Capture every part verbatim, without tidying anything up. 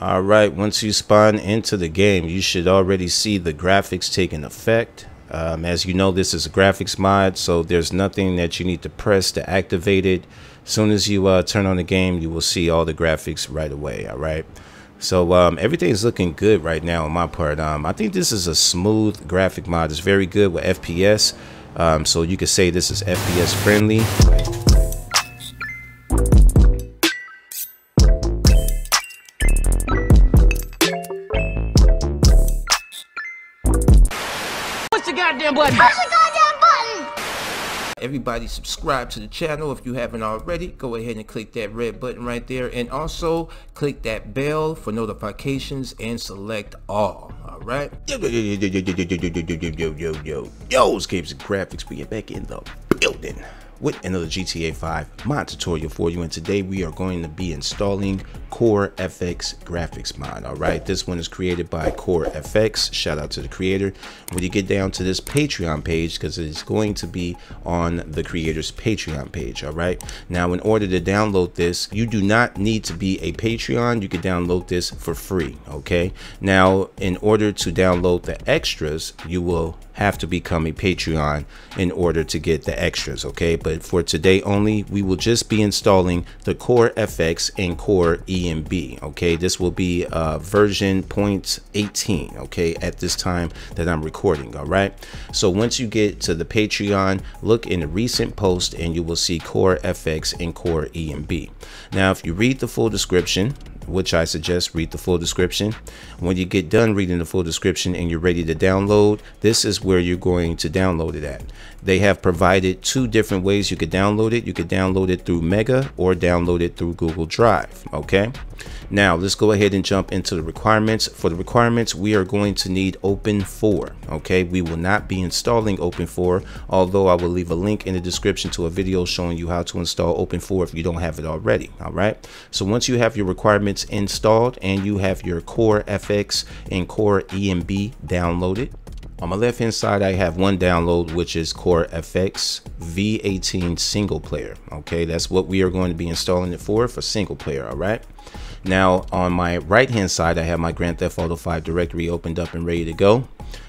All right, once you spawn into the game, you should already see the graphics taking effect. Um, as you know, this is a graphics mod, so there's nothing that you need to press to activate it. As soon as you uh, turn on the game, you will see all the graphics right away. All right. So um, everything's looking good right now on my part. Um, I think this is a smooth graphic mod. It's very good with F P S. Um, so you could say this is F P S friendly. What's the goddamn button? What's the goddamn button? Everybody subscribe to the channel if you haven't already. Go ahead and click that red button right there, and also click that bell for notifications and select all. All right, yo, yo, yo, yo, yo, yo, yo, yo. Games and Graphics, we are back in the building with another G T A five mod tutorial for you, and today we are going to be installing Core F X graphics mod. All right, this one is created by Core F X. Shout out to the creator. When you get down to this Patreon page, because it's going to be on the creator's Patreon page. All right, now in order to download this, you do not need to be a Patreon. You can download this for free. Okay, now in order to download the extras, you will have to become a Patreon in order to get the extras. Okay, but for today only, we will just be installing the Core F X and Core E M B. Okay, this will be uh, version point eighteen. Okay, at this time that I'm recording. All right, so once you get to the Patreon, look in the recent post and you will see Core F X and Core E M B. Now if you read the full description, which I suggest, read the full description. When you get done reading the full description and you're ready to download, this is where you're going to download it at. They have provided two different ways you could download it. You could download it through Mega or download it through Google Drive. Okay, now let's go ahead and jump into the requirements. For the requirements, we are going to need Open four. Okay, we will not be installing Open four, although I will leave a link in the description to a video showing you how to install Open four if you don't have it already. All right, so once you have your requirements installed and you have your Core F X and Core E M B downloaded, on my left hand side I have one download, which is Core F X V eighteen single player. Okay, that's what we are going to be installing it for, for single player. All right, now on my right hand side I have my Grand Theft Auto five directory opened up and ready to go.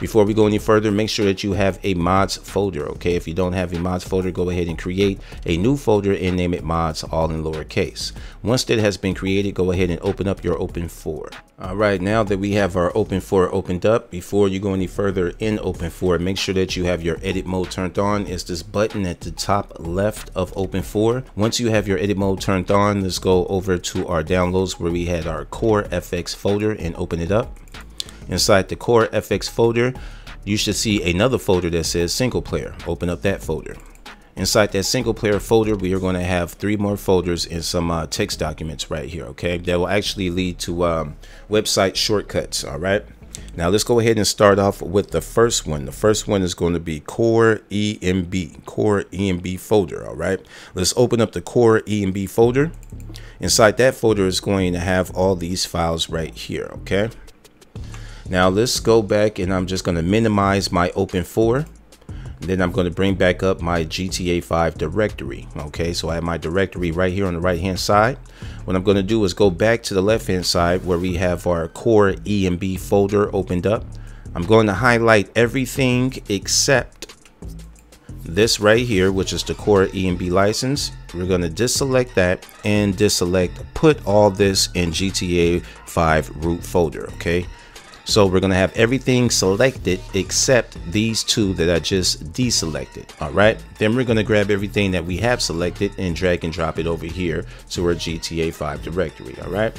Before we go any further, make sure that you have a mods folder. Okay, if you don't have a mods folder, go ahead and create a new folder and name it mods, all in lowercase. Once that has been created, go ahead and open up your Open four. All right, now that we have our Open four opened up, before you go any further in Open four, make sure that you have your edit mode turned on. It's this button at the top left of Open four. Once you have your edit mode turned on, let's go over to our downloads where we had our Core F X folder and open it up. Inside the Core F X folder, you should see another folder that says single player. Open up that folder. Inside that single player folder, we are going to have three more folders and some uh, text documents right here. Okay, that will actually lead to um, website shortcuts. All right, now let's go ahead and start off with the first one. The first one is going to be Core E M B, Core E M B folder. All right, let's open up the Core E M B folder. Inside that folder is going to have all these files right here. Okay, now let's go back and I'm just going to minimize my Open four. Then I'm going to bring back up my G T A five directory. Okay, so I have my directory right here on the right hand side. What I'm going to do is go back to the left hand side where we have our Core E M B folder opened up. I'm going to highlight everything except this right here, which is the Core E M B license. We're going to deselect that and deselect put all this in G T A five root folder. Okay, so we're going to have everything selected except these two that I just deselected. All right, then we're going to grab everything that we have selected and drag and drop it over here to our G T A five directory. All right,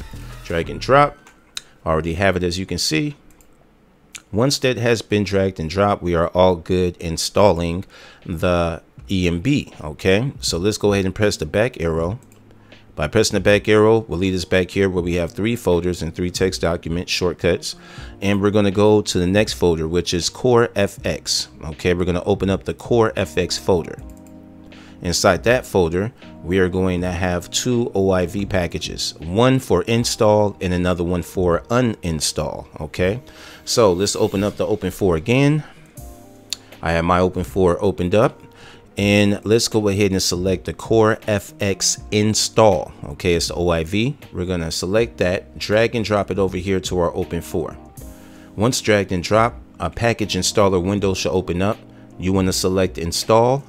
drag and drop. Already have it, as you can see. Once that has been dragged and dropped, we are all good installing the E M B. Okay, so let's go ahead and press the back arrow. By pressing the back arrow will lead us back here where we have three folders and three text document shortcuts, and we're going to go to the next folder, which is Core F X. Okay, we're going to open up the Core F X folder. Inside that folder, we are going to have two O I V packages, one for install and another one for uninstall. Okay, so let's open up the Open four again. I have my Open four opened up. and let's go ahead and select the Core F X install. Okay, it's the O I V. We're gonna select that, drag and drop it over here to our open for. Once dragged and dropped, a package installer window should open up. You wanna select install,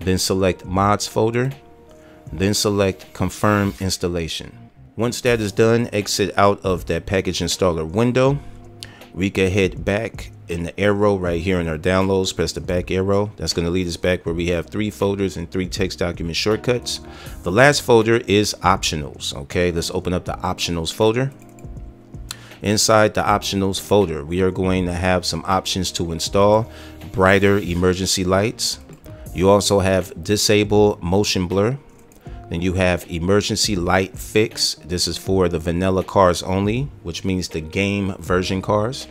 then select mods folder, then select confirm installation. Once that is done, exit out of that package installer window. We can head back in the arrow right here in our downloads, press the back arrow. That's going to lead us back where we have three folders and three text document shortcuts. The last folder is optionals. Okay, let's open up the optionals folder. Inside the optionals folder, we are going to have some options to install: brighter emergency lights. You also have disable motion blur. Then you have emergency light fix. This is for the vanilla cars only, which means the game version cars.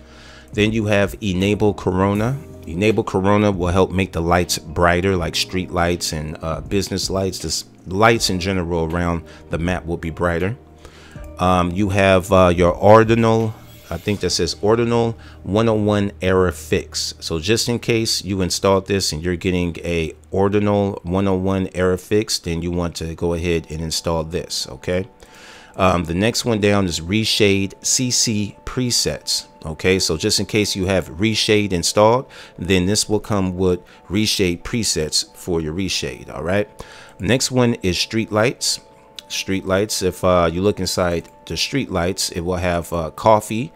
Then you have enable Corona. Enable Corona will help make the lights brighter, like street lights and uh, business lights. This lights in general around the map will be brighter. Um, you have uh, your Ordinal, I think that says Ordinal one oh one Error Fix. So just in case you installed this and you're getting a Ordinal one oh one Error Fix, then you want to go ahead and install this, okay? Um, the next one down is Reshade C C Presets. Okay, so just in case you have Reshade installed, then this will come with Reshade presets for your Reshade, all right? Next one is Street Lights. Street Lights, if uh, you look inside the Street Lights, it will have uh, coffee,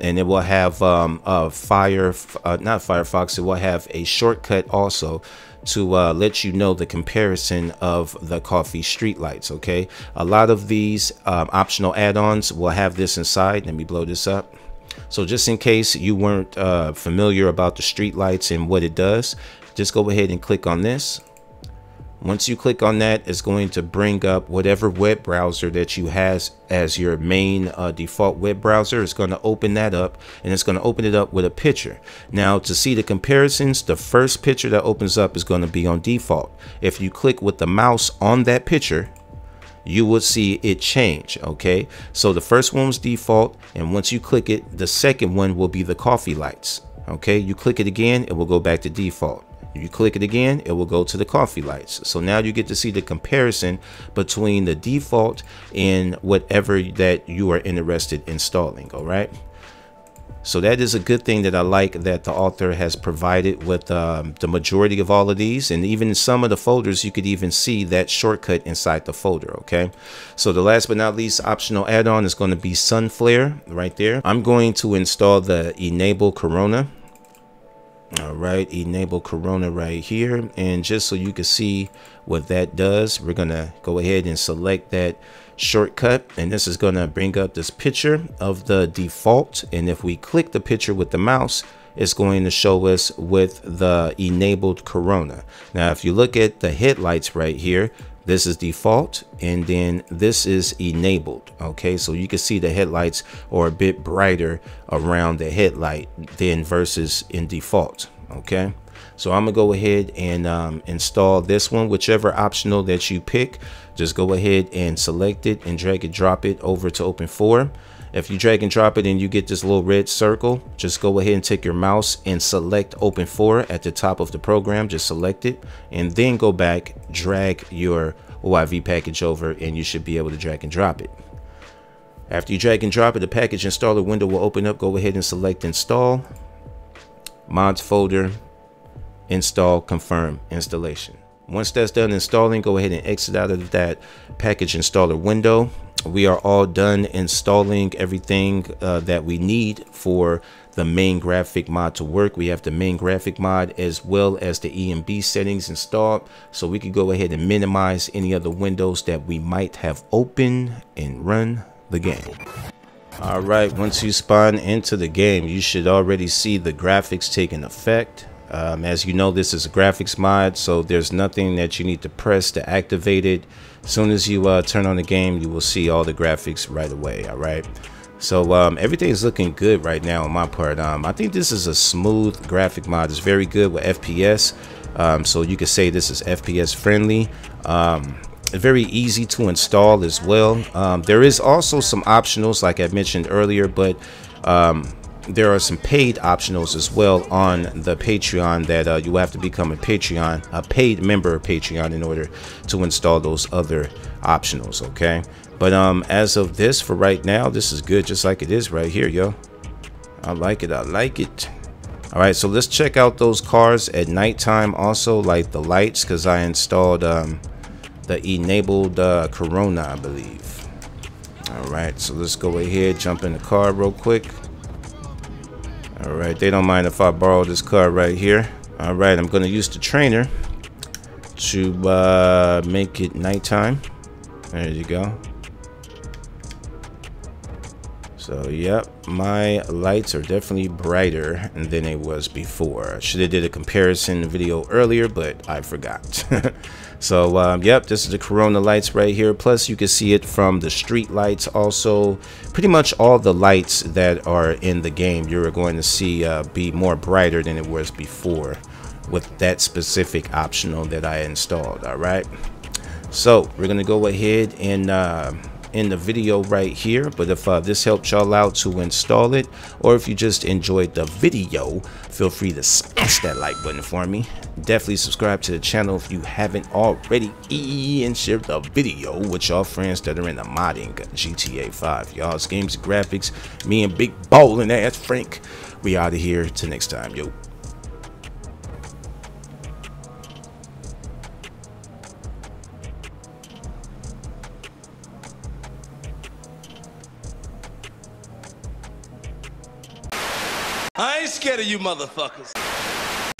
and it will have um, uh, fire, uh, not Firefox, it will have a shortcut also to uh, let you know the comparison of the coffee streetlights. Okay, a lot of these um, optional add-ons will have this inside. Let me blow this up. So just in case you weren't uh, familiar about the streetlights and what it does, just go ahead and click on this. Once you click on that, it's going to bring up whatever web browser that you has as your main uh, default web browser. It's going to open that up, and it's going to open it up with a picture. Now, to see the comparisons, the first picture that opens up is going to be on default. If you click with the mouse on that picture, you will see it change. Okay, so the first one was default, and once you click it, the second one will be the coffee lights. Okay, you click it again, it will go back to default. You click it again, it will go to the coffee lights. So now you get to see the comparison between the default and whatever that you are interested in installing. All right. So that is a good thing that I like that the author has provided with um, the majority of all of these. And even in some of the folders, you could even see that shortcut inside the folder. OK, so the last but not least optional add on is going to be sun flare right there. I'm going to install the enable Corona. All right, enable Corona right here. And just so you can see what that does, we're gonna go ahead and select that shortcut, and this is gonna bring up this picture of the default. And if we click the picture with the mouse, it's going to show us with the enabled Corona. Now, if you look at the headlights right here, this is default, and then this is enabled. Okay, so you can see the headlights are a bit brighter around the headlight than versus in default. Okay, so I'm gonna go ahead and um, install this one. Whichever optional that you pick, just go ahead and select it and drag and drop it over to open four. If you drag and drop it and you get this little red circle, just go ahead and take your mouse and select open four at the top of the program. Just select it and then go back, drag your O I V package over, and you should be able to drag and drop it. After you drag and drop it, the package installer window will open up. Go ahead and select install, mods folder, install, confirm installation. Once that's done installing, go ahead and exit out of that package installer window. We are all done installing everything uh, that we need for the main graphic mod to work. We have the main graphic mod as well as the E M B settings installed, so we can go ahead and minimize any other windows that we might have open and run the game. All right, once you spawn into the game, you should already see the graphics taking effect. Um, as you know, this is a graphics mod, so there's nothing that you need to press to activate it. As soon as you uh, turn on the game, you will see all the graphics right away. All right, so um, everything is looking good right now on my part. Um, I think this is a smooth graphic mod. It's very good with F P S, um, so you could say this is F P S friendly. Um, very easy to install as well. Um, there is also some optionals, like I mentioned earlier, but um, there are some paid optionals as well on the Patreon that uh, you have to become a Patreon, a paid member of Patreon, in order to install those other optionals. Okay, but um, as of this, for right now, this is good just like it is right here, yo. I like it. I like it. All right, so let's check out those cars at nighttime. Also, like the lights, because I installed um, the enabled uh, Corona, I believe. All right, so let's go ahead, jump in the car real quick. All right, they don't mind if I borrow this car right here. All right, I'm gonna use the trainer to uh, make it nighttime. There you go. So yep, my lights are definitely brighter than it was before. I should have did a comparison video earlier, but I forgot. So um, yep, this is the Corona lights right here. Plus you can see it from the street lights also. Pretty much all the lights that are in the game you're going to see uh, be more brighter than it was before with that specific optional that I installed. All right, so we're gonna go ahead and uh, in the video right here. But if uh, this helped y'all out to install it, or if you just enjoyed the video, feel free to smash that like button for me. Definitely subscribe to the channel if you haven't already, and share the video with y'all friends that are in the modding G T A five. Y'all's Games and Graphics, me and big bowling ass Frank, we out of here till next time, yo. I ain't scared of you motherfuckers.